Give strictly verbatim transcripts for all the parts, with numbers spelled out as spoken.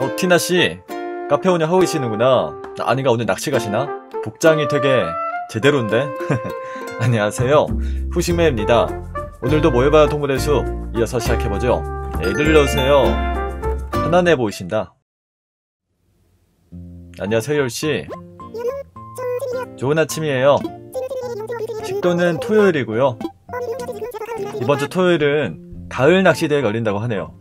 어, 티나씨 카페 오늘 하고 계시는구나. 아니가 오늘 낚시 가시나? 복장이 되게 제대로인데? 안녕하세요, 후식맨입니다. 오늘도 모여봐요 동물의 숲 이어서 시작해보죠. 애들 일러주세요. 편안해 보이신다. 안녕하세요 열씨, 좋은 아침이에요. 식도는 토요일이고요. 이번 주 토요일은 가을 낚시대회가 열린다고 하네요.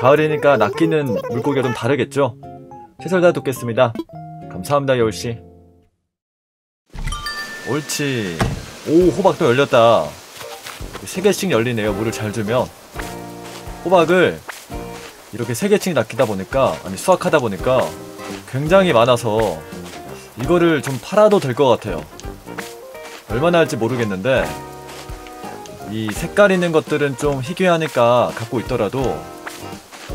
가을이니까 낚이는 물고기가 좀 다르겠죠? 최선을 다 돕겠습니다. 감사합니다 여울씨. 옳지. 오, 호박도 열렸다. 세 개씩 열리네요. 물을 잘 주면. 호박을 이렇게 세 개씩 낚이다 보니까, 아니 수확하다 보니까 굉장히 많아서 이거를 좀 팔아도 될 것 같아요. 얼마나 할지 모르겠는데 이 색깔 있는 것들은 좀 희귀하니까 갖고 있더라도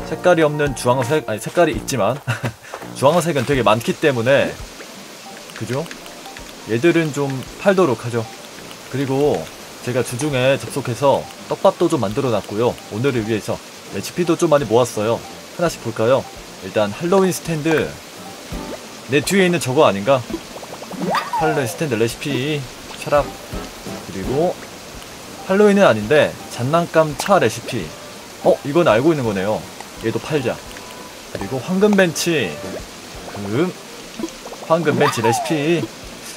색깔이 없는 주황색, 아니 색깔이 있지만 주황색은 되게 많기 때문에 그죠? 얘들은 좀 팔도록 하죠. 그리고 제가 주중에 접속해서 떡밥도 좀 만들어놨고요. 오늘을 위해서 레시피도 좀 많이 모았어요. 하나씩 볼까요? 일단 할로윈 스탠드, 내 뒤에 있는 저거 아닌가? 할로윈 스탠드 레시피 차랍. 그리고 할로윈은 아닌데 장난감 차 레시피. 어? 이건 알고 있는 거네요. 얘도 팔자. 그리고 황금벤치, 금 황금벤치 레시피.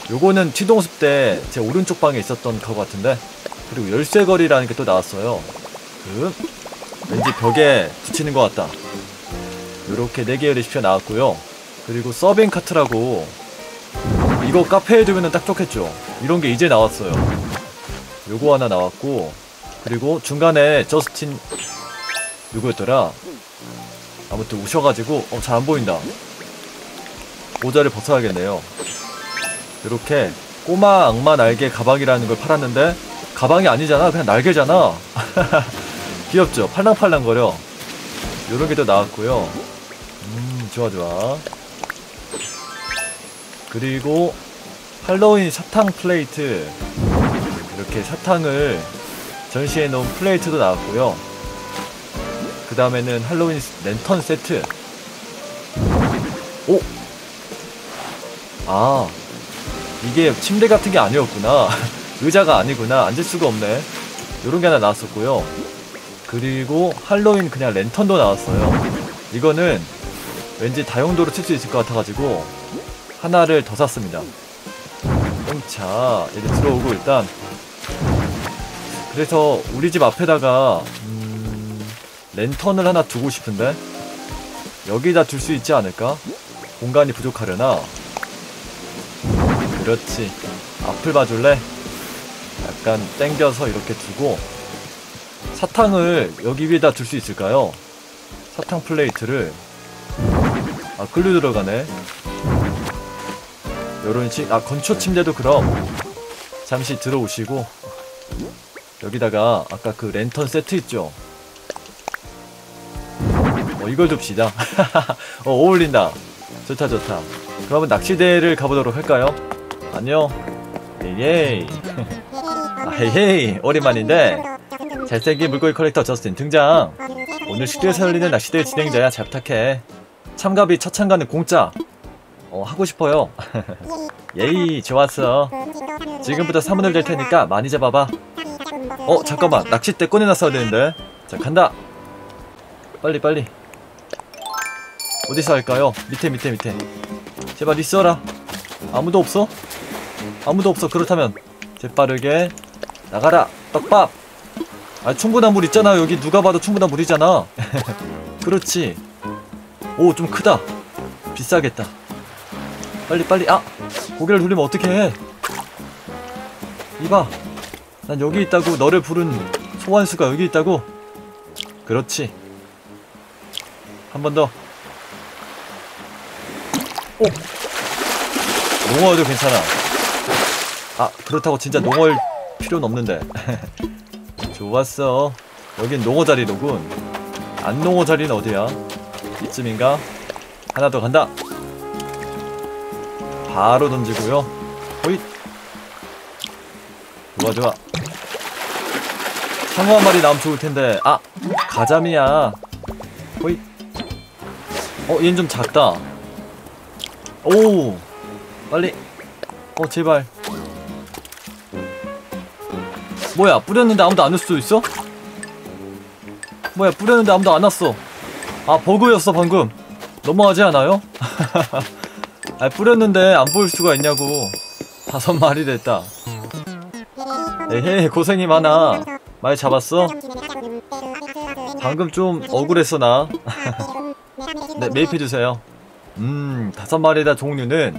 요거는 취동숲 때 제 오른쪽 방에 있었던 거 같은데. 그리고 열쇠걸이라는 게 또 나왔어요. 금 왠지 벽에 붙이는 것 같다. 요렇게 네 개의 레시피가 나왔고요. 그리고 서빙 카트라고, 이거 카페에 두면 딱 좋겠죠. 이런 게 이제 나왔어요. 요거 하나 나왔고, 그리고 중간에 저스틴 누구였더라? 아무튼 우셔가지고 어, 잘 안 보인다. 모자를 벗어야겠네요. 이렇게 꼬마 악마 날개 가방이라는 걸 팔았는데 가방이 아니잖아. 그냥 날개잖아. 귀엽죠? 팔랑팔랑거려. 요런 게 또 나왔고요. 음, 좋아 좋아. 그리고 할로윈 사탕 플레이트, 이렇게 사탕을 전시해 놓은 플레이트도 나왔고요. 그 다음에는 할로윈 랜턴 세트. 오! 아, 이게 침대 같은 게 아니었구나. 의자가 아니구나. 앉을 수가 없네. 요런 게 하나 나왔었고요. 그리고 할로윈 그냥 랜턴도 나왔어요. 이거는 왠지 다용도로 쓸 수 있을 것 같아가지고 하나를 더 샀습니다. 자, 얘들 들어오고 일단. 그래서 우리 집 앞에다가 음, 랜턴을 하나 두고 싶은데 여기다 둘 수 있지 않을까? 공간이 부족하려나? 그렇지. 앞을 봐줄래? 약간 땡겨서 이렇게 두고, 사탕을 여기 위에다 둘 수 있을까요? 사탕 플레이트를. 아, 글로 들어가네. 요런 식. 아, 건초 침대도 그럼 잠시 들어오시고, 여기다가 아까 그 랜턴 세트 있죠? 어, 이걸 둡시다. 어, 어울린다. 좋다 좋다. 그러면 낚시대회를 가보도록 할까요? 안녕. 예이. 아, 헤이, 오랜만인데. 잘생긴 물고기 컬렉터 저스틴 등장. 오늘 식도에서 열리는 낚시대회 진행자야. 잘 부탁해. 참가비 첫 참가는 공짜. 어, 하고 싶어요. 예이, 좋았어. 지금부터 사문을 될 테니까 많이 잡아봐. 어, 잠깐만, 낚싯대 꺼내놨어야 되는데. 자, 간다. 빨리 빨리. 어디서 할까요? 밑에 밑에 밑에. 제발 있어라. 아무도 없어? 아무도 없어. 그렇다면 재빠르게 나가라. 떡밥. 아, 충분한 물 있잖아. 여기 누가 봐도 충분한 물이잖아. 그렇지. 오, 좀 크다. 비싸겠다. 빨리 빨리. 아, 고개를 돌리면 어떡해. 이봐, 난 여기 있다고. 너를 부른 소환수가 여기 있다고. 그렇지. 한 번 더. 오, 농어도 괜찮아. 아, 그렇다고 진짜 농어일 필요는 없는데. 좋았어. 여긴 농어 자리로군. 안 농어 자리는 어디야? 이쯤인가? 하나 더 간다. 바로 던지고요. 호잇. 좋아 좋아. 상어 한 마리 나오면 좋을 텐데. 아, 가자미야. 호잇. 어, 얘는 좀 작다. 오, 빨리. 어, 제발. 뭐야, 뿌렸는데 아무도 안 올 수도 있어? 뭐야, 뿌렸는데 아무도 안 왔어. 아, 버그였어 방금. 너무하지 않아요? 아, 뿌렸는데 안 보일 수가 있냐고. 다섯 마리 됐다. 에헤이, 고생이 많아. 많이 잡았어? 방금 좀 억울했어 나. 네, 매입해주세요. 음, 다섯 마리다 종류는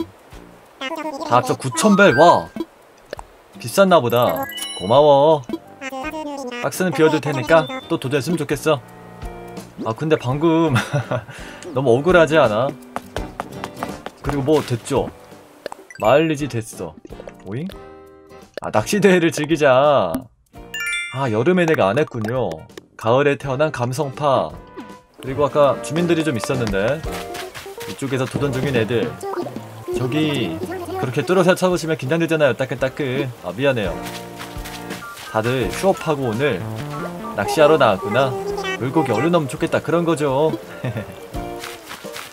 다 합쳐 구천 벨. 와, 비쌌나보다. 고마워. 박스는 비워둘 테니까 또 도전했으면 좋겠어. 아, 근데 방금 너무 억울하지 않아? 그리고 뭐 됐죠? 마일리지 됐어. 오잉? 아, 낚시대회를 즐기자. 아, 여름에 내가 안 했군요. 가을에 태어난 감성파. 그리고 아까 주민들이 좀 있었는데 이쪽에서 도전 중인 애들. 저기 그렇게 뚫어서 쳐보시면 긴장되잖아요. 따끈따끈. 아, 미안해요. 다들 휴업하고 오늘 낚시하러 나왔구나. 물고기 얼른 오면 좋겠다, 그런거죠.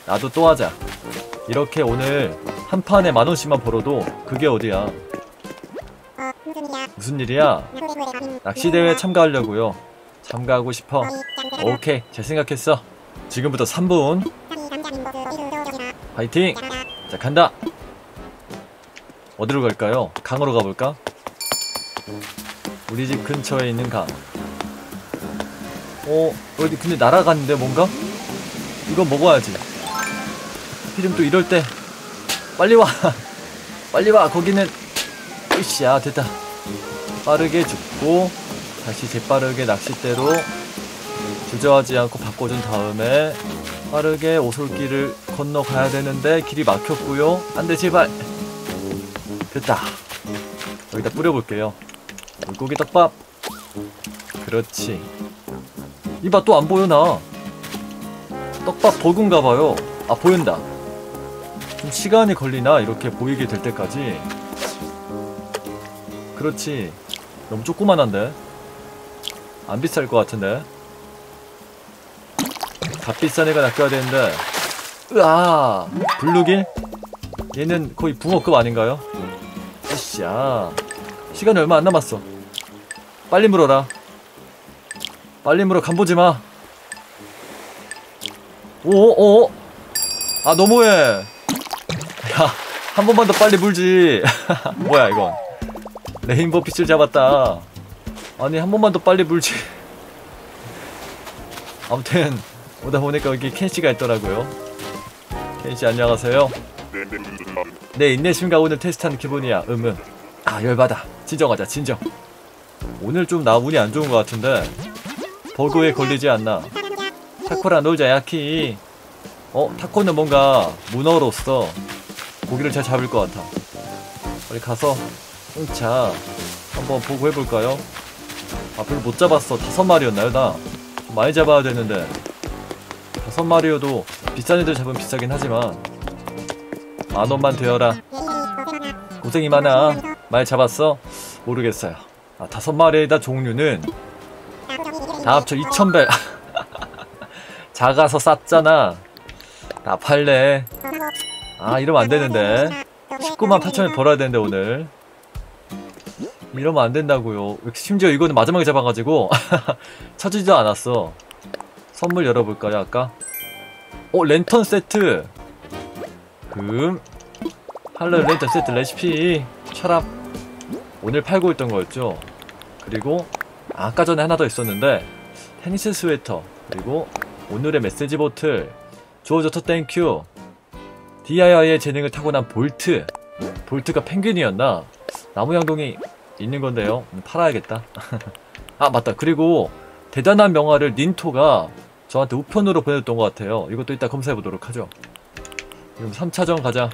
나도 또 하자. 이렇게 오늘 한 판에 만 원씩만 벌어도 그게 어디야. 무슨 일이야? 낚시대회 참가하려고요. 참가하고 싶어? 오케이, 잘 생각했어. 지금부터 삼 분 파이팅! 자, 간다! 어디로 갈까요? 강으로 가볼까? 우리 집 근처에 있는 강. 어, 어디 근데 날아갔는데 뭔가? 이거 먹어야지. 하필이면 또 이럴 때. 빨리 와! 빨리 와! 거기는. 으쌰, 됐다. 빠르게 죽고 다시 재빠르게 낚싯대로 주저하지 않고 바꿔준 다음에 빠르게 오솔길을 건너가야 되는데 길이 막혔고요. 안돼, 제발. 됐다. 여기다 뿌려볼게요. 물고기 떡밥. 그렇지. 이봐, 또 안 보여 나. 떡밥 버그인가봐요. 아, 보인다. 좀 시간이 걸리나 이렇게 보이게 될 때까지. 그렇지. 너무 조그만한데 안 비쌀 것 같은데. 값비싼 애가 낚여야 되는데. 으아, 블루길? 얘는 거의 붕어급 아닌가요? 으쌰. 시간이 얼마 안 남았어. 빨리 물어라. 빨리 물어. 간보지마. 오오오. 아, 너무해. 야, 한 번만 더 빨리 물지. 뭐야 이건. 레인보우 피치를 잡았다. 아니, 한 번만 더 빨리 물지. 아무튼 오다 보니까 여기 켄씨가 있더라고요. 켄씨 안녕하세요. 내 인내심과 오늘 테스트하는 기분이야. 음음. 아, 열받아. 진정하자, 진정. 오늘 좀 나 운이 안 좋은 것 같은데 버그에 걸리지 않나. 타코랑 놀자, 야키. 어, 타코는 뭔가 문어로서 고기를 잘 잡을 것 같아. 빨리 가서 응차 한번 보고 해볼까요? 아, 별로 못 잡았어. 다섯 마리였나요? 나 좀 많이 잡아야 되는데. 다섯 마리여도 비싼 애들 잡으면 비싸긴 하지만 만 원만 되어라. 고생이 많아. 많이 잡았어? 모르겠어요. 아, 다섯 마리에다 종류는 다 합쳐 이천 벨. 작아서 쌌잖아. 나 팔래. 아, 이러면 안 되는데. 십구만 팔천 원 벌어야 되는데 오늘. 이러면 안 된다고요. 심지어 이거는 마지막에 잡아가지고 찾지도 않았어. 선물 열어볼까요? 아까 어, 랜턴 세트. 금 할로 랜턴 세트 레시피 철압. 오늘 팔고 있던 거였죠. 그리고 아까 전에 하나 더 있었는데 테니스 스웨터. 그리고 오늘의 메시지 보틀. 주어져서 땡큐. 디아이와이의 재능을 타고난 볼트. 볼트가 펭귄이었나? 나무 양동이 있는 건데요. 팔아야겠다. 아, 맞다. 그리고 대단한 명화를 닌토가 저한테 우편으로 보내줬던 것 같아요. 이것도 이따 검사해보도록 하죠. 그럼 삼 차전 가자.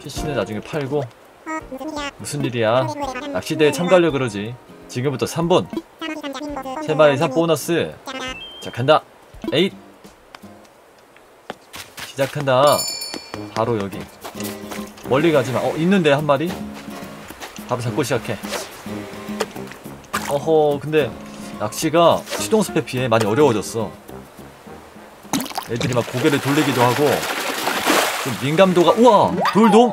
피씨는 나중에 팔고. 무슨 일이야. 낚시대에 참가하려 그러지. 지금부터 삼 분 세 마리 이상 보너스. 자, 간다. 에잇. 시작한다. 바로 여기. 멀리 가지마. 어, 있는데 한 마리? 바로 잡고 시작해. 어허, 근데 낚시가 시동 스페피에 많이 어려워졌어. 애들이 막 고개를 돌리기도 하고 좀 민감도가. 우와! 돌돔!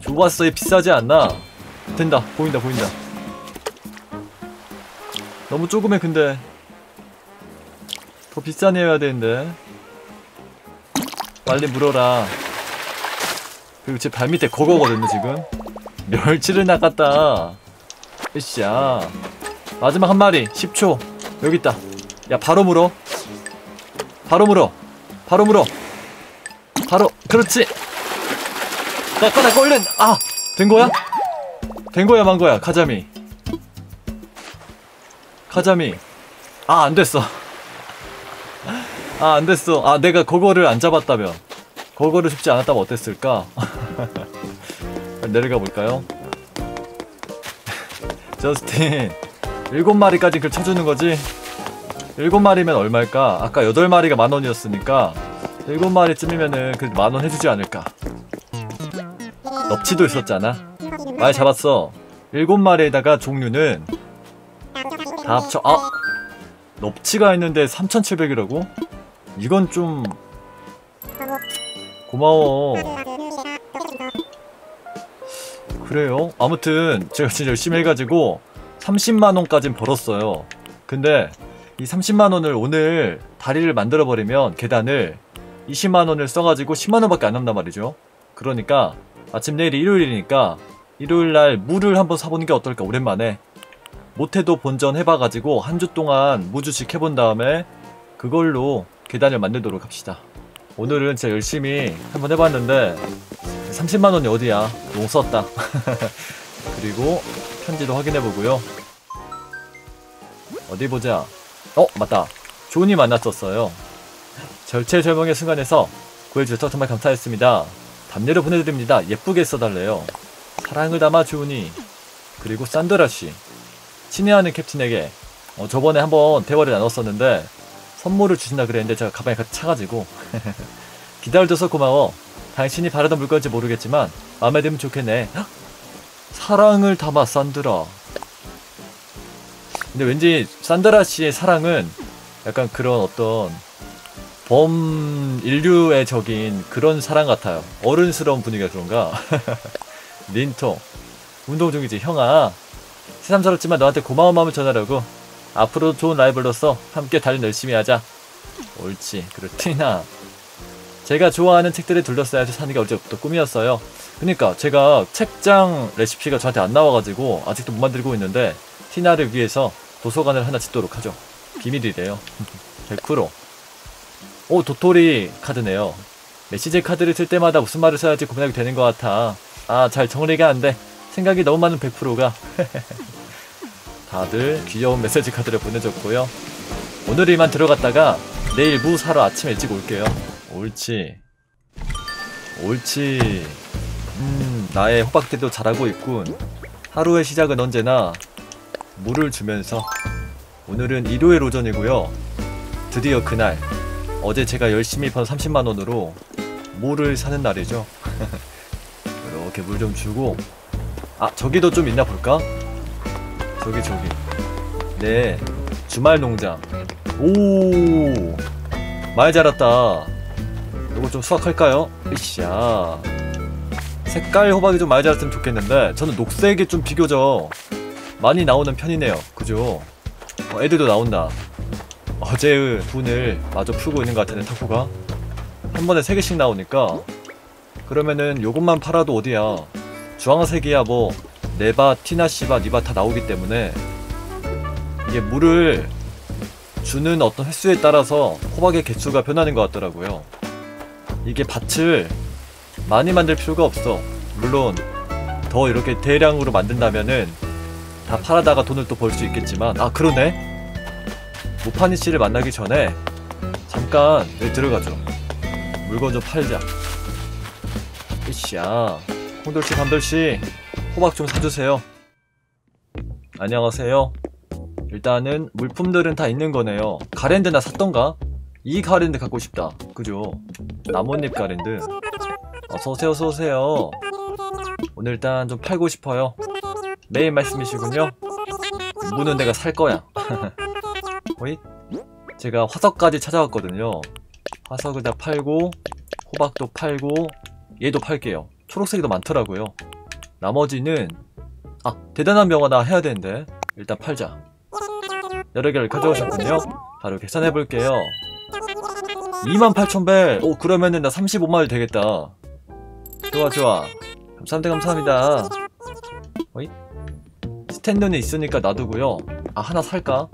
좋았어. 얘 비싸지 않나? 된다. 보인다 보인다. 너무 조그매. 근데 더 비싼 애여야 되는데. 빨리 물어라. 그리고 제 발밑에 거거거든요 지금. 멸치를 낚았다. 으쌰. 마지막 한 마리. 십 초. 여기 있다. 야 바로 물어. 바로 물어. 바로 물어. 바로. 그렇지. 낚아라 얼른. 아 된거야? 된거야 만거야. 가자미 가자미. 아 안됐어. 아 안됐어. 아 내가 그거를 안 잡았다면, 그거를 쉽지 않았다면 어땠을까? 내려가 볼까요? 저스틴 일곱 마리까지 그걸 쳐주는거지? 일곱 마리면 얼마일까? 아까 여덟 마리가 만원이었으니까 일곱 마리쯤이면은 그 만원 해주지 않을까? 넙치도 있었잖아. 많이 잡았어. 일곱 마리에다가 종류는 다 합쳐. 아! 넙치가 있는데 삼천칠백이라고? 이건 좀... 고마워. 그래요? 아무튼 제가 진짜 열심히 해가지고 삼십만원까진 벌었어요. 근데 이 삼십만원을 오늘 다리를 만들어버리면, 계단을 이십만원을 써가지고 십만원밖에 안 남단 말이죠. 그러니까 아침 내일이 일요일이니까 일요일날 무를 한번 사보는 게 어떨까. 오랜만에 못해도 본전 해봐가지고 한 주 동안 무주식 해본 다음에 그걸로 계단을 만들도록 합시다. 오늘은 진짜 열심히 한번 해봤는데 삼십만원이 어디야. 너무 썼다. 그리고 편지도 확인해보고요. 어디보자. 어 맞다. 조니 만났었어요. 절체절명의 순간에서 구해주셔서 정말 감사했습니다. 답례를 보내드립니다. 예쁘게 써달래요. 사랑을 담아 주우니. 그리고 산드라씨 친애하는 캡틴에게 어, 저번에 한번 대화를 나눴었는데 선물을 주신다 그랬는데 제가 가방에 같이 차가지고 기다려줘서 고마워. 당신이 바라던 물건인지 모르겠지만 마음에 들면 좋겠네. 헉? 사랑을 담아 산드라. 근데 왠지 산드라씨의 사랑은 약간 그런 어떤 범인류의 적인 그런 사랑 같아요. 어른스러운 분위기가 그런가? 닌토 운동 중이지 형아. 새삼스럽지만 너한테 고마운 마음을 전하려고. 앞으로도 좋은 라이벌로서 함께 달린 열심히 하자. 옳지. 그리고 티나 제가 좋아하는 책들을 둘러싸야 해서 사는 게 어제부터 꿈이었어요. 그니까 제가 책장 레시피가 저한테 안 나와가지고 아직도 못 만들고 있는데 티나를 위해서 도서관을 하나 짓도록 하죠. 비밀이래요. 데쿠로 오 도토리 카드네요. 메시지 카드를 쓸 때마다 무슨 말을 써야지 고민하게 되는 것 같아. 아 잘 정리가 안 돼. 생각이 너무 많은 백 퍼센트가 다들 귀여운 메시지 카드를 보내줬고요. 오늘 이만 들어갔다가 내일 무 사러 아침 일찍 올게요. 옳지 옳지. 음 나의 호박대도 잘하고 있군. 하루의 시작은 언제나 물을 주면서. 오늘은 일요일 오전이고요. 드디어 그날, 어제 제가 열심히 번 삼십만원으로 물을 사는 날이죠. 이렇게 물 좀 주고. 아 저기도 좀 있나 볼까? 저기 저기 네 주말 농장. 오 많이 자랐다. 이거 좀 수확할까요? 으쌰. 색깔 호박이 좀 많이 자랐으면 좋겠는데 저는 녹색이 좀 비교적 많이 나오는 편이네요. 그죠? 어, 애들도 나온다. 어제의 분을 마저 풀고 있는 것 같은데 타코가 한 번에 세 개씩 나오니까. 그러면은 요것만 팔아도 어디야. 주황색이야 뭐 네바, 티나시바, 니바 다 나오기 때문에 이게 물을 주는 어떤 횟수에 따라서 호박의 개수가 변하는 것 같더라고요. 이게 밭을 많이 만들 필요가 없어. 물론 더 이렇게 대량으로 만든다면은 다 팔아다가 돈을 또 벌 수 있겠지만. 아 그러네. 무파니 씨를 만나기 전에 잠깐 여기 들어가죠. 물건 좀 팔자. 으쌰. 홍돌씨 감돌씨 호박 좀 사주세요. 안녕하세요. 일단은 물품들은 다 있는 거네요. 가랜드 나 샀던가? 이 가랜드 갖고 싶다. 그죠? 나뭇잎 가랜드. 어서오세요 어서오세요. 오늘 일단 좀 팔고 싶어요. 매일 말씀이시군요. 무는 내가 살거야. 제가 화석까지 찾아왔거든요. 화석을 다 팔고 호박도 팔고 얘도 팔게요. 초록색이 더 많더라고요. 나머지는 아 대단한 명화나 해야 되는데 일단 팔자. 여러 개를 가져오셨군요. 바로 계산해볼게요. 이만 팔천 벨! 오 그러면은 나 삼십오만 원 되겠다. 좋아 좋아. 감사합니다 감사합니다. 어이? 스탠드는 있으니까 놔두고요. 아 하나 살까?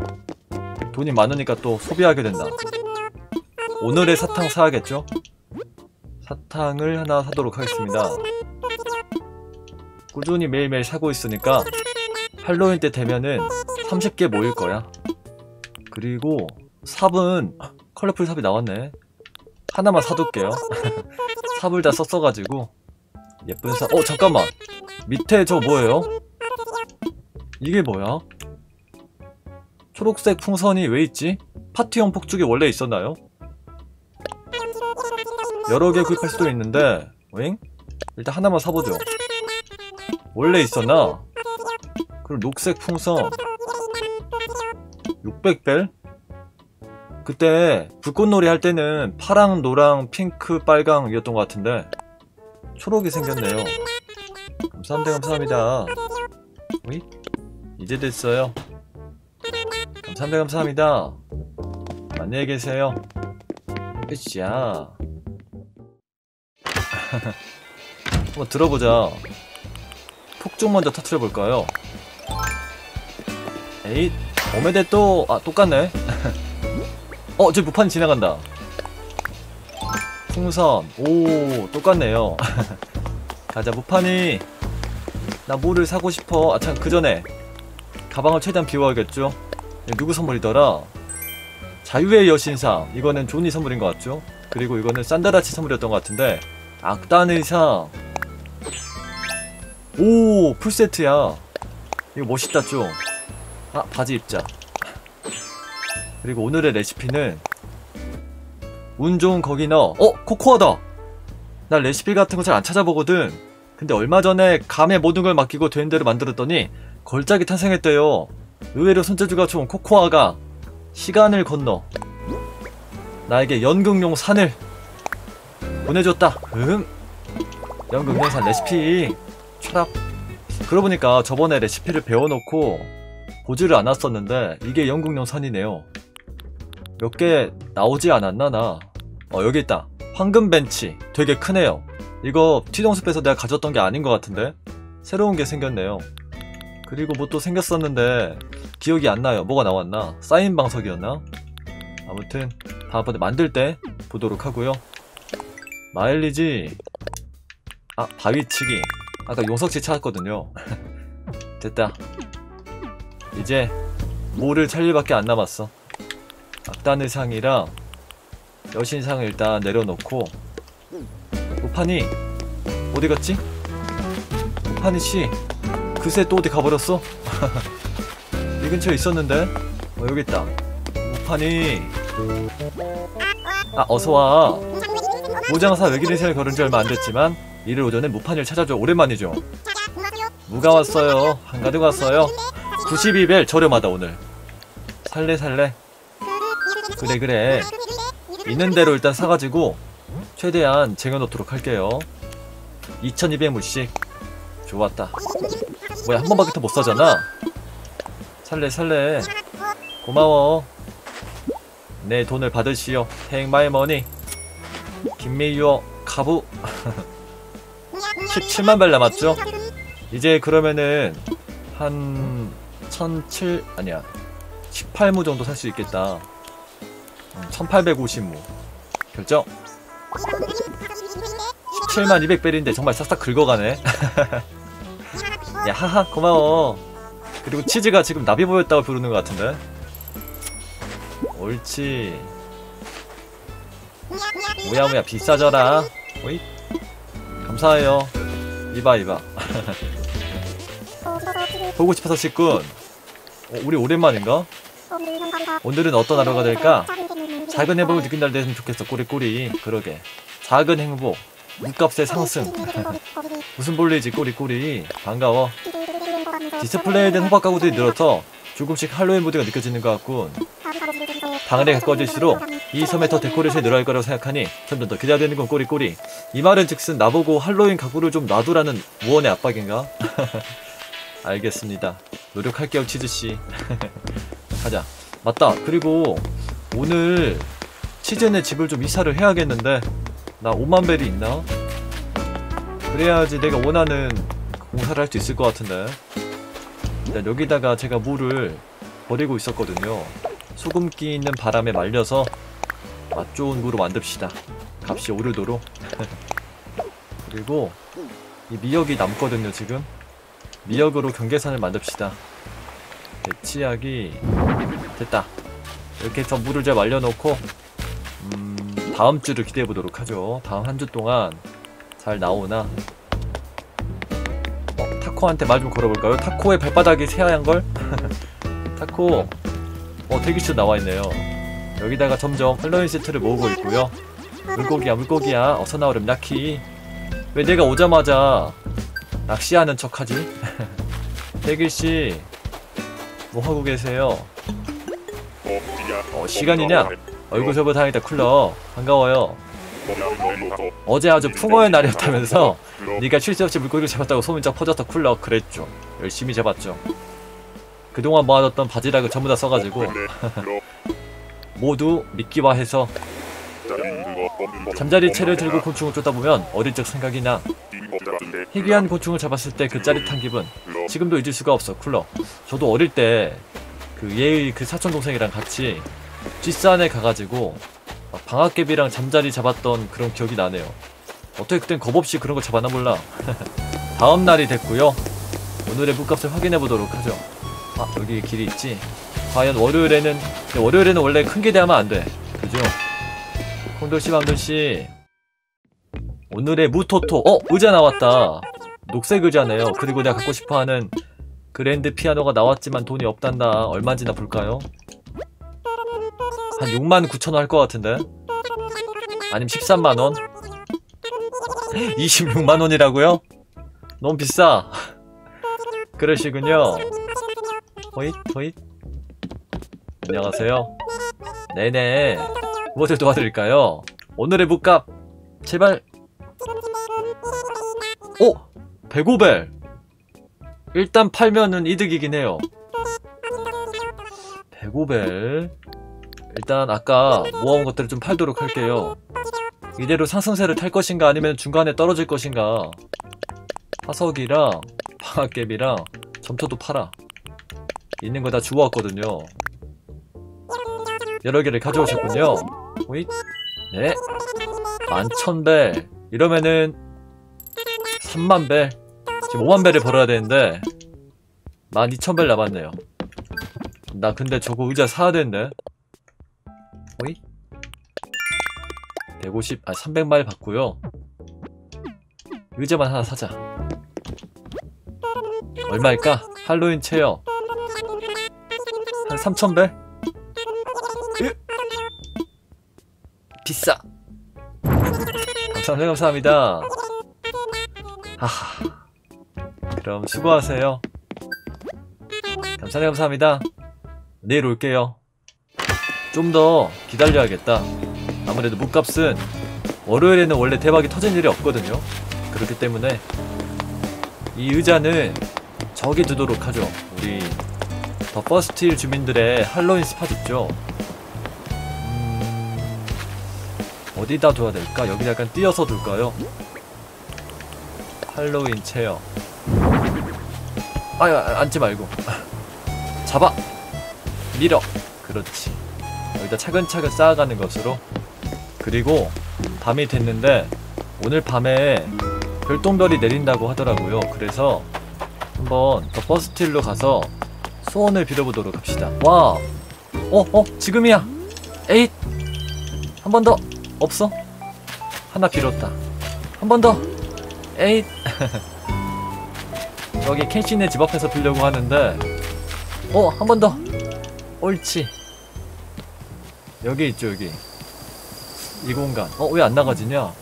돈이 많으니까 또 소비하게 된다. 오늘의 사탕 사야겠죠? 사탕을 하나 사도록 하겠습니다. 꾸준히 매일매일 사고 있으니까 할로윈 때 되면은 삼십 개 모일 거야. 그리고 삽은 컬러풀 삽이 나왔네. 하나만 사둘게요. 삽을 다 썼어가지고 예쁜 삽. 어 잠깐만 밑에 저 뭐예요? 이게 뭐야? 초록색 풍선이 왜 있지? 파티용 폭죽이 원래 있었나요? 여러 개 구입할 수도 있는데 엥? 일단 하나만 사보죠. 원래 있었나? 그리고 녹색 풍선 육백 벨? 그때 불꽃놀이 할 때는 파랑, 노랑, 핑크, 빨강 이었던 것 같은데 초록이 생겼네요. 감사합니다 감사합니다. 오잇? 이제 됐어요. 감사합니다 감사합니다. 안녕히 계세요. 으쌰. 한번 들어보자. 폭죽 먼저 터트려볼까요? 에잇 오메데 또.. 아 똑같네. 어 저 무판 지나간다. 풍선 오 똑같네요. 가자 무판이. 나 뭐를 사고 싶어. 아 참 그전에 가방을 최대한 비워야겠죠. 누구 선물이더라? 자유의 여신상 이거는 조니 선물인 것 같죠? 그리고 이거는 산다라치 선물이었던 것 같은데 악단의상 오 풀세트야. 이거 멋있다 좀. 아 바지 입자. 그리고 오늘의 레시피는 운 좋은 거기 넣어. 어 코코아다. 나 레시피 같은 거 잘 안 찾아보거든. 근데 얼마 전에 감에 모든 걸 맡기고 된 대로 만들었더니 걸작이 탄생했대요. 의외로 손재주가 좋은 코코아가 시간을 건너 나에게 연극용 산을 보내줬다. 음 연극용 산 레시피 철학. 그러고 보니까 저번에 레시피를 배워놓고 보지를 않았었는데 이게 연극용 산이네요. 몇 개 나오지 않았나 나. 어 여기 있다. 황금 벤치 되게 크네요. 이거 튀동숲에서 내가 가졌던 게 아닌 것 같은데 새로운 게 생겼네요. 그리고 뭐 또 생겼었는데 기억이 안 나요. 뭐가 나왔나? 사인 방석이었나? 아무튼 다음번에 만들 때 보도록 하고요. 마일리지 아 바위치기 아까 용석지 찾았거든요. 됐다. 이제 뭐를 찰 일밖에 안 남았어. 악단의 상이랑 여신상을 일단 내려놓고 무판이 어디 갔지? 무판이 씨 그새 또 어디 가버렸어? 이 근처에 있었는데? 어 여기 있다. 무판이 아 어서와. 무장사 외길인생을 걸은 지 얼마 안 됐지만 이를 오전에 무판이를 찾아줘. 오랜만이죠. 무가 왔어요. 한가득 왔어요. 구십이 벨 저렴하다 오늘. 살래 살래. 그래 그래. 있는 대로 일단 사가지고 최대한 쟁여놓도록 할게요. 이천이백 물씩. 좋았다. 뭐야 한 번밖에 더 못 사잖아. 살래 살래. 고마워. 내 돈을 받으시오. Take my money. 김미유어 가부. 십칠만 벨 남았죠? 이제 그러면은 한 천칠 아니야 십팔 무 정도 살 수 있겠다. 천팔백오십 무 결정. 십칠만 이백 벨인데 정말 싹싹 긁어가네. 야 하하 고마워. 그리고 치즈가 지금 나비 보였다고 부르는 것 같은데 옳지. 뭐야뭐야 비싸져라. 오잇 감사해요. 이봐 이봐. 보고 싶어서 식군. 어, 우리 오랜만인가? 오늘은 어떤 하루가 될까? 작은 행복을 느낀 날 됐으면 좋겠어. 꼬리꼬리. 그러게 작은 행복 물값의 상승. 무슨 볼일이지 꼬리꼬리. 반가워. 디스플레이된 호박 가구들이 늘어서 조금씩 할로윈 무드가 느껴지는 것 같군. 방울이 가까워질수록 이 섬에 더 데코를 새 늘어날 거라고 생각하니 점점 더 기대되는 건 꼬리꼬리. 이 말은 즉슨 나보고 할로윈 가구를 좀 놔두라는 무언의 압박인가? 알겠습니다. 노력할게요 치즈씨. 가자. 맞다. 그리고 오늘 치즈네 집을 좀 이사를 해야겠는데 나 오만 벨이 있나? 그래야지 내가 원하는 공사를 할 수 있을 것 같은데. 일단 여기다가 제가 물을 버리고 있었거든요. 소금기 있는 바람에 말려서 맛 좋은 물로 만듭시다. 값이 오르도록. 그리고 이 미역이 남거든요 지금. 미역으로 경계선을 만듭시다. 대치약이 됐다. 이렇게 해서 물을 잘 말려놓고 음, 다음 주를 기대해보도록 하죠. 다음 한 주 동안 잘 나오나. 어, 타코한테 말 좀 걸어볼까요? 타코의 발바닥이 새하얀걸? 타코 어 대기실 나와있네요. 여기다가 점점 할로윈 세트를 모으고 있고요. 물고기야 물고기야 어서 나오렴 나키. 왜 내가 오자마자 낚시하는 척하지? 대길씨 뭐하고 계세요? 어 시간이냐? 얼굴 섭외 다행이다 쿨러 반가워요. 어제 아주 풍어의 날이었다면서 네가 쉴 새 없이 물고기를 잡았다고 소문짝 퍼졌다 쿨러. 그랬죠. 열심히 잡았죠. 그동안 모아뒀던 바지락을 전부 다 써가지고 모두 미끼화해서 잠자리채를 들고 곤충을 쫓다보면 어릴 적 생각이 나. 희귀한 곤충을 잡았을 때 그 짜릿한 기분 지금도 잊을 수가 없어 쿨러. 저도 어릴 때 그 얘의 그 사촌동생이랑 같이 뒷산에 가가지고 막 방아깨비랑 잠자리 잡았던 그런 기억이 나네요. 어떻게 그땐 겁없이 그런 거 잡았나 몰라. 다음 날이 됐고요. 오늘의 물값을 확인해보도록 하죠. 아 여기 길이 있지. 과연 월요일에는 월요일에는 원래 큰 기대하면 안 돼 그죠? 콩돌씨 맘돌씨 오늘의 무토토. 어 의자 나왔다. 녹색 의자네요. 그리고 내가 갖고 싶어하는 그랜드 피아노가 나왔지만 돈이 없단다. 얼마인지나 볼까요? 한 육만 구천 원 할 것 같은데 아님 십삼만 원? 이십육만 원이라고요? 너무 비싸. 그러시군요. 호잇 호잇 안녕하세요. 네네 무엇을 도와드릴까요? 오늘의 무값 제발. 오! 백오 벨 일단 팔면은 이득이긴 해요. 백오 벨 일단 아까 모아온 것들을 좀 팔도록 할게요. 이대로 상승세를 탈 것인가 아니면 중간에 떨어질 것인가. 화석이랑 방아깨비랑 점토도 팔아. 있는 거 다 주워왔거든요. 여러 개를 가져오셨군요. 호잇 네 만 천 벨 이러면은 삼만 벨 지금 오만 벨을 벌어야 되는데 만 이천 벨 남았네요. 나 근데 저거 의자 사야 되는데. 호잇 백오십 아 삼백 마일 받고요. 의자만 하나 사자. 얼마일까? 할로윈 체어 한 삼천 벨? 으! 비싸. 감사합니다 감사합니다. 하하 그럼 수고하세요. 감사합니다 감사합니다. 내일 올게요. 좀 더 기다려야겠다. 아무래도 무값은 월요일에는 원래 대박이 터진 일이 없거든요. 그렇기 때문에 이 의자는 저기 두도록 하죠. 우리 더 퍼스트힐 주민들의 할로윈 스팟 있죠? 음... 어디다 둬야 될까? 여기 약간 띄어서 둘까요? 할로윈 체어 아유 앉지 말고 잡아! 밀어! 그렇지. 여기다 차근차근 쌓아가는 것으로. 그리고 밤이 됐는데 오늘 밤에 별똥별이 내린다고 하더라고요. 그래서 한번 더 퍼스트힐로 가서 소원을 빌어보도록 합시다. 와! 어! 어! 지금이야! 에잇! 한 번 더! 없어? 하나 빌었다. 한 번 더! 에잇! 저기 켄신의 집 앞에서 빌려고 하는데 어! 한 번 더! 옳지! 여기 있죠 여기 이 공간. 어? 왜 안 나가지냐?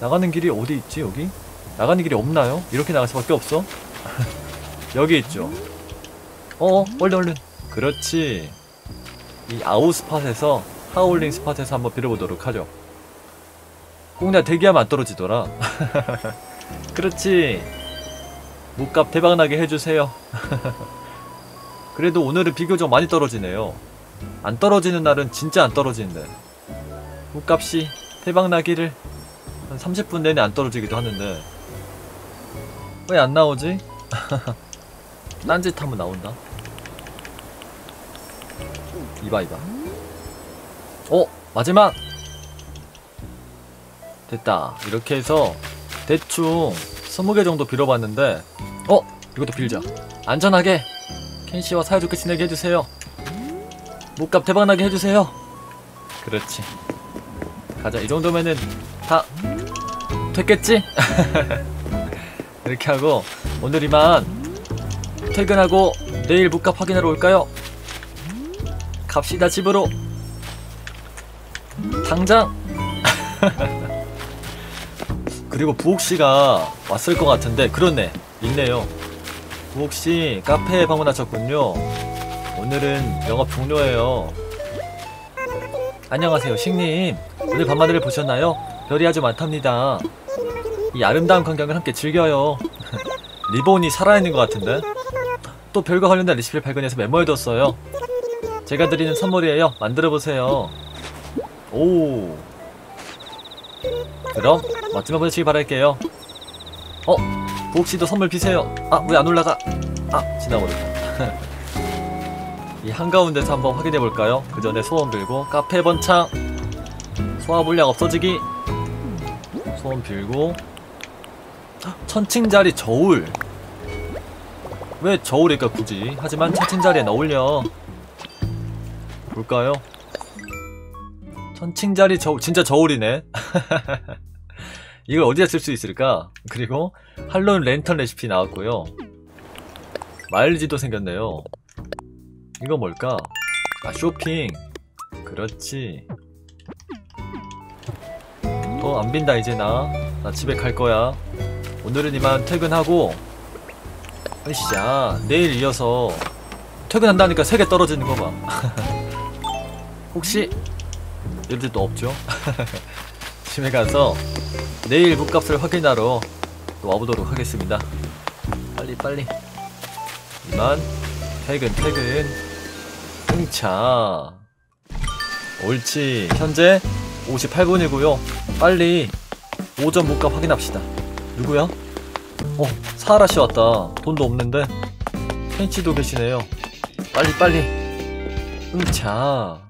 나가는 길이 어디 있지 여기? 나가는 길이 없나요? 이렇게 나갈 수밖에 없어? 여기 있죠. 어어 얼른 얼른 그렇지. 이 아웃 스팟에서 하울링 스팟에서 한번 빌어보도록 하죠. 꼭 내가 대기하면 안 떨어지더라. 그렇지. 묵값 대박나게 해주세요. 그래도 오늘은 비교적 많이 떨어지네요. 안 떨어지는 날은 진짜 안 떨어지는데. 묵값이 대박나기를. 한 삼십 분 내내 안 떨어지기도 하는데. 왜 안 나오지? 딴짓 하면 나온다. 이봐 이봐. 어! 마지막! 됐다. 이렇게 해서 대충 스무 개 정도 빌어봤는데, 어! 이것도 빌자. 안전하게 켄씨와 사이좋게 지내게 해주세요. 묵값 대박나게 해주세요. 그렇지. 가자. 이 정도면은 다 됐겠지? 이렇게 하고 오늘 이만 퇴근하고 내일 묵값 확인하러 올까요? 갑시다 집으로. 당장. 그리고 부옥씨가 왔을 것 같은데, 그렇네, 있네요. 부옥씨 카페에 방문하셨군요. 오늘은 영업 종료예요. 안녕하세요 식님. 오늘 밤하늘을 보셨나요? 별이 아주 많답니다. 이 아름다운 광경을 함께 즐겨요. 리본이 살아있는 것 같은데. 또 별과 관련된 레시피를 발견해서 메모해뒀어요. 제가 드리는 선물이에요. 만들어보세요. 오, 그럼 멋지만 보내시길 바랄게요. 어? 부옥씨도 선물 비세요. 아, 왜 안 올라가? 아, 지나버렸다. 이 한가운데서 한번 확인해볼까요? 그 전에 소원 빌고 카페 번창, 소화 물량 없어지기. 소원 빌고 천칭자리 저울. 왜 저울일까 굳이. 하지만 천칭자리엔 어울려. 볼까요? 천칭자리 저울. 진짜 저울이네. 이걸 어디다 쓸 수 있을까? 그리고 할로윈 랜턴 레시피 나왔고요. 마일지도 생겼네요. 이거 뭘까? 아, 쇼핑. 그렇지. 더 안 빈다 이제. 나 나 집에 갈 거야. 오늘은 이만 퇴근하고, 으쌰, 내일 이어서. 퇴근한다니까 세 개 떨어지는 거 봐. 혹시 이럴 때 또 없죠? 집에 가서 내일 묵값을 확인하러 또 와보도록 하겠습니다. 빨리 빨리. 이만 퇴근 퇴근. 응차. 옳지. 현재 오십팔 분이고요 빨리 오전 묵값 확인합시다. 누구야? 어, 사라씨 왔다. 돈도 없는데. 켄치도 계시네요. 빨리 빨리. 응차.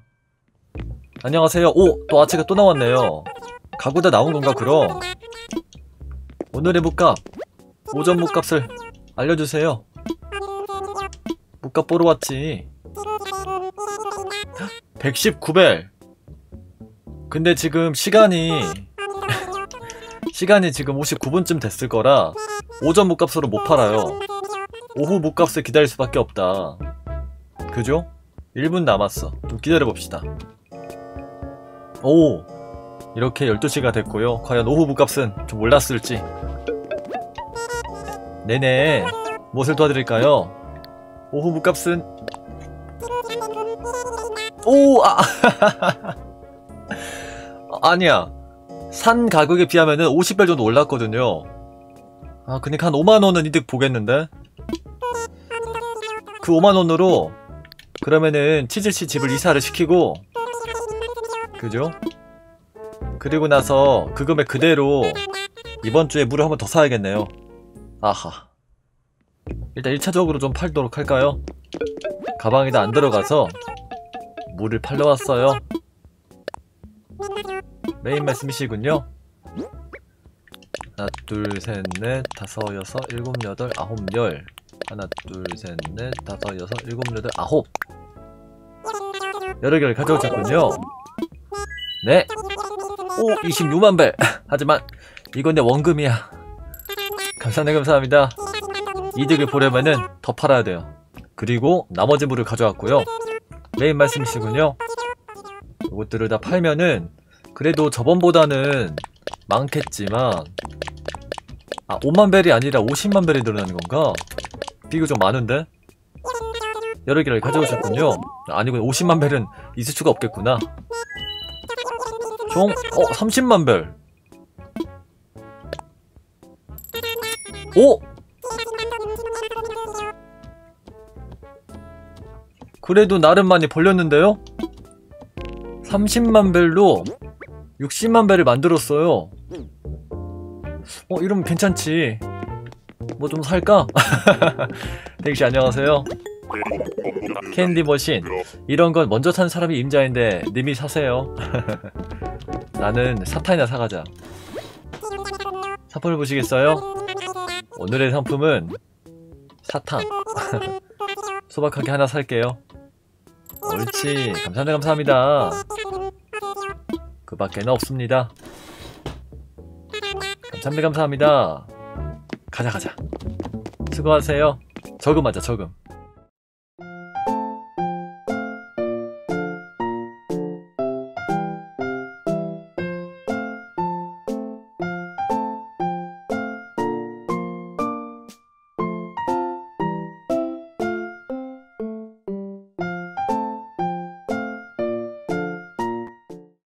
안녕하세요. 오! 또 아치가 또 나왔네요. 가구 다 나온건가 그럼? 오늘의 묵값, 오전 묵값을 알려주세요. 묵값 보러 왔지. 백십구 벨. 근데 지금 시간이 시간이 지금 오십구 분쯤 됐을거라 오전 묵값으로 못팔아요. 오후 묵값을 기다릴 수밖에 없다. 그죠? 일 분 남았어. 좀 기다려봅시다. 오! 이렇게 열두 시가 됐고요. 과연 오후 묵값은 좀 올랐을지. 네네. 무엇을 도와드릴까요? 오후 묵값은, 오! 아! 아니야. 산 가격에 비하면은 오십 배 정도 올랐거든요. 아, 그니까 한 오만 원은 이득 보겠는데? 그 오만 원으로 그러면은 치즈씨 집을 이사를 시키고, 그죠? 그리고 나서 그 금액 그대로 이번주에 물을 한번 더 사야겠네요. 아하. 일단 일 차적으로 좀 팔도록 할까요? 가방이 다 안들어가서 물을 팔러왔어요. 메인 말씀이시군요. 하나 둘 셋 넷 다섯 여섯 일곱 여덟 아홉 열. 하나 둘 셋 넷 다섯 여섯 일곱 여덟 아홉. 여러 개를 가져오셨군요. 네! 오! 이십육만 벨! 하지만 이건 내 원금이야. 감사합니다. 감사합니다. 이득을 보려면은 더 팔아야 돼요. 그리고 나머지 물을 가져왔고요. 메인 말씀이시군요. 이것들을 다 팔면은 그래도 저번보다는 많겠지만, 아, 오만 벨이 아니라 오십만 벨이 늘어나는 건가? 비교적 많은데? 여러 개를 가져오셨군요. 아니고 오십만 벨은 있을 수가 없겠구나. 종, 어, 삼십만 별. 오! 그래도 나름 많이 벌렸는데요? 삼십만 별로 육십만 배를 만들었어요. 어, 이러면 괜찮지. 뭐 좀 살까? 댕씨 안녕하세요. 캔디 머신 이런 건 먼저 산 사람이 임자인데 님이 사세요. 나는 사탕이나 사가자. 사포를 보시겠어요? 오늘의 상품은 사탕. 소박하게 하나 살게요. 옳지. 감사합니다. 감사합니다. 그 밖에는 없습니다. 감사합니다. 감사합니다. 가자 가자. 수고하세요. 저금 맞아 저금.